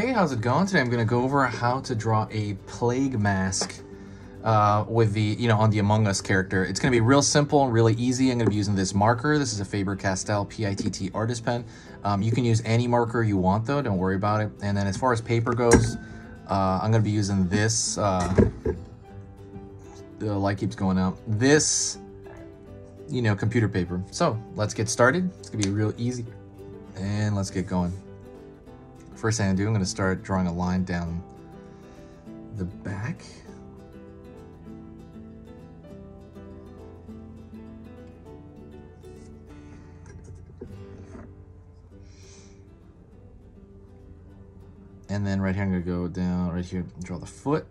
Hey, how's it going? Today I'm going to go over how to draw a plague mask with the, on the Among Us character. It's going to be real simple, really easy. I'm going to be using this marker. This is a Faber-Castell PITT artist pen. You can use any marker you want though, don't worry about it. And then as far as paper goes, I'm going to be using this, the light keeps going out, this, computer paper. So let's get started. It's going to be real easy and let's get going. First thing I do, I'm going to start drawing a line down the back. And then right here, I'm going to go down right here, draw the foot.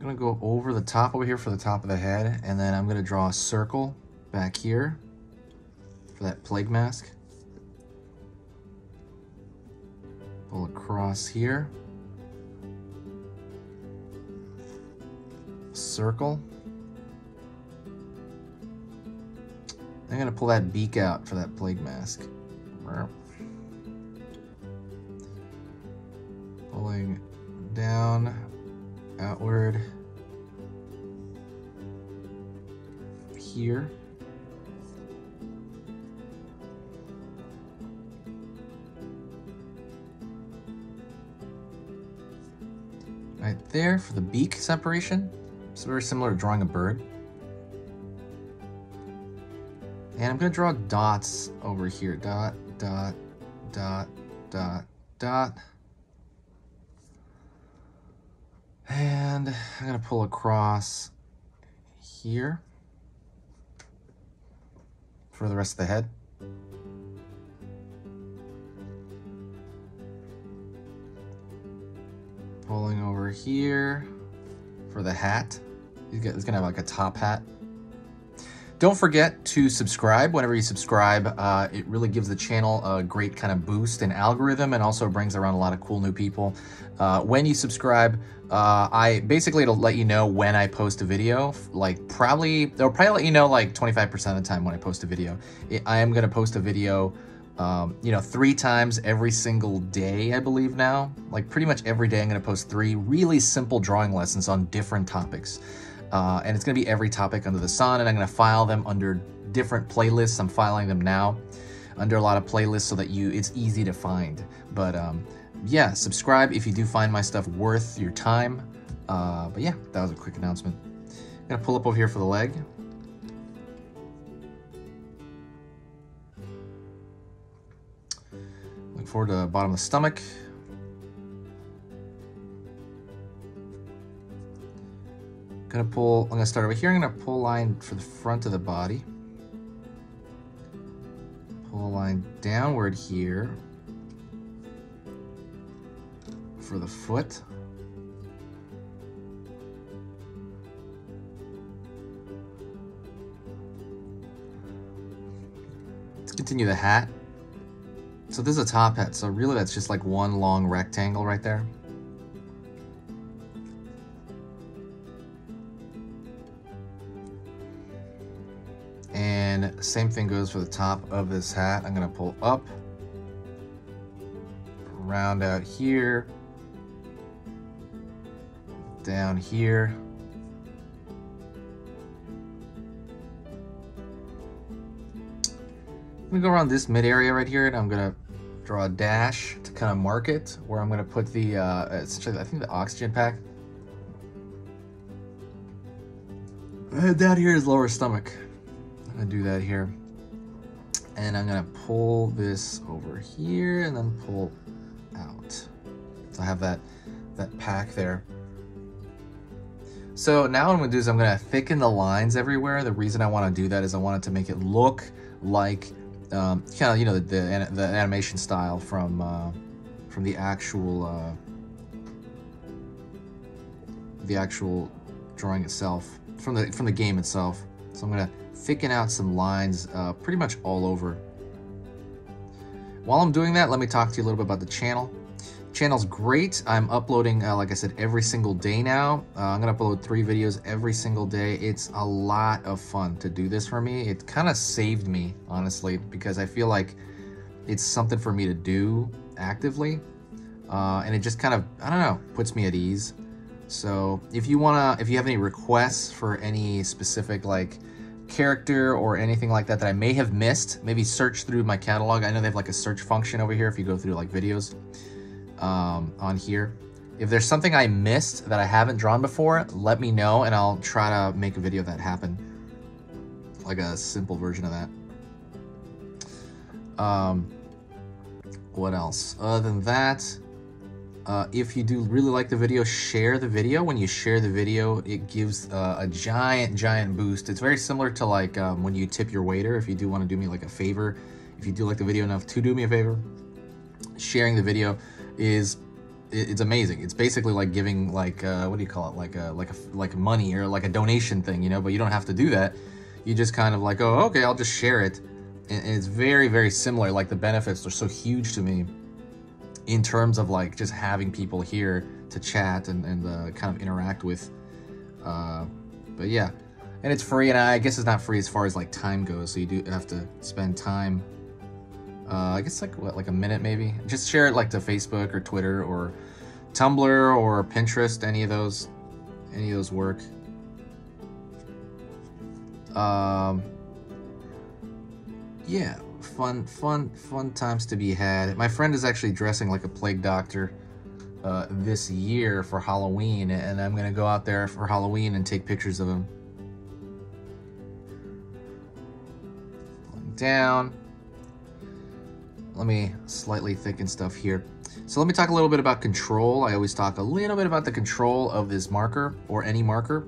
I'm gonna go over the top over here for the top of the head, and then I'm gonna draw a circle back here for that plague mask. Pull across here. Circle. I'm gonna pull that beak out for that plague mask. Pulling down, outward. Here. Right there for the beak separation. It's very similar to drawing a bird. And I'm going to draw dots over here. Dot, dot, dot, dot, dot. And I'm going to pull across here for the rest of the head. Pulling over here for the hat. He's going to have like a top hat. Don't forget to subscribe. Whenever you subscribe, it really gives the channel a great kind of boost in algorithm and also brings around a lot of cool new people. When you subscribe, I basically, it'll let you know when I post a video, like probably, they'll probably let you know like 25% of the time when I post a video. I am going to post a video, 3 times every single day, I believe now, like pretty much every day I'm going to post 3 really simple drawing lessons on different topics. And it's going to be every topic under the sun, and I'm going to file them under different playlists. I'm filing them now under a lot of playlists so that it's easy to find. But yeah, subscribe if you do find my stuff worth your time. But yeah, that was a quick announcement. I'm going to pull up over here for the leg. Look forward to the bottom of the stomach. I'm gonna start over here. I'm gonna pull a line for the front of the body. Pull a line downward here for the foot. Let's continue the hat. So this is a top hat, so really that's just like one long rectangle right there. And same thing goes for the top of this hat. I'm gonna pull up, round out here, down here, I'm gonna go around this mid area right here, and I'm gonna draw a dash to kind of mark it where I'm gonna put the essentially I think the oxygen pack. Down here is lower stomach. I'm gonna do that here, and I'm gonna pull this over here and then pull out, so I have that pack there. So now what I'm gonna do is I'm gonna thicken the lines everywhere. The reason I want to do that is I wanted to make it look like kind of the animation style from the actual drawing itself, from the game itself. So I'm gonna thicken out some lines pretty much all over. While I'm doing that, let me talk to you a little bit about the channel. Channel's great. I'm uploading, like I said, every single day now. I'm gonna upload 3 videos every single day. It's a lot of fun to do this for me. It kind of saved me, honestly, because I feel like it's something for me to do actively. And it just kind of, I don't know, puts me at ease. So if you wanna, if you have any requests for any specific like character or anything like that that I may have missed, maybe search through my catalog. I know they have like a search function over here if you go through like videos on here. If there's something I missed that I haven't drawn before, let me know and I'll try to make a video of that happen. Like a simple version of that. What else? Other than that, if you do really like the video, share the video. When you share the video, it gives a giant boost. It's very similar to like when you tip your waiter. If you do want to do me like a favor, if you do like the video enough to do me a favor, sharing the video is, it's amazing. It's basically like giving like what do you call it, like money or like a donation thing, you know, but you don't have to do that. You just kind of like, oh, okay, I'll just share it. And it's very similar. Like the benefits are so huge to me in terms of like just having people here to chat and kind of interact with, but yeah, and it's free, and I guess it's not free as far as like time goes, so you do have to spend time, I guess like what, like a minute maybe? Just share it like to Facebook or Twitter or Tumblr or Pinterest, any of those work. Yeah. Fun times to be had. My friend is actually dressing like a plague doctor this year for Halloween, and I'm gonna go out there for Halloween and take pictures of him. Going down. Let me slightly thicken stuff here. So let me talk a little bit about control. I always talk a little bit about the control of this marker or any marker.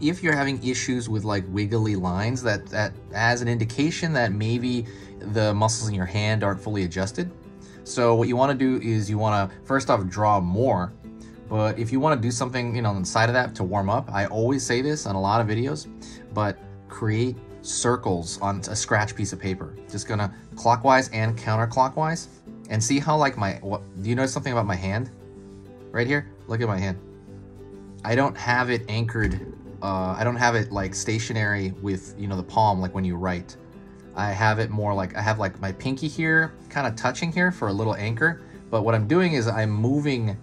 If you're having issues with like wiggly lines, that as an indication that maybe the muscles in your hand aren't fully adjusted. So what you want to do is you want to first off draw more, but if you want to do something, you know, inside of that to warm up, I always say this on a lot of videos, but create circles on a scratch piece of paper. Just gonna clockwise and counterclockwise, and see how like my, what, do you notice something about my hand right here? Look at my hand. I don't have it anchored. I don't have it like stationary with, you know, the palm, like when you write. I have it more like, I have like my pinky here, kind of touching here for a little anchor. But what I'm doing is I'm moving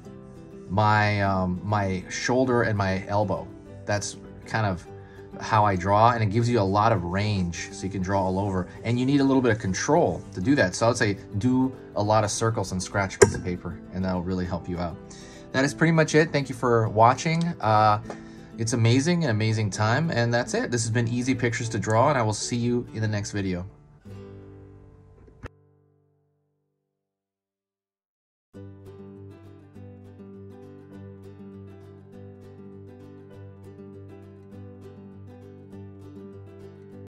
my, my shoulder and my elbow. That's kind of how I draw. And it gives you a lot of range, so you can draw all over. And you need a little bit of control to do that. So I would say do a lot of circles and scratch pieces of paper, and that'll really help you out. That is pretty much it. Thank you for watching. It's amazing, an amazing time, and that's it. This has been Easy Pictures to Draw, and I will see you in the next video.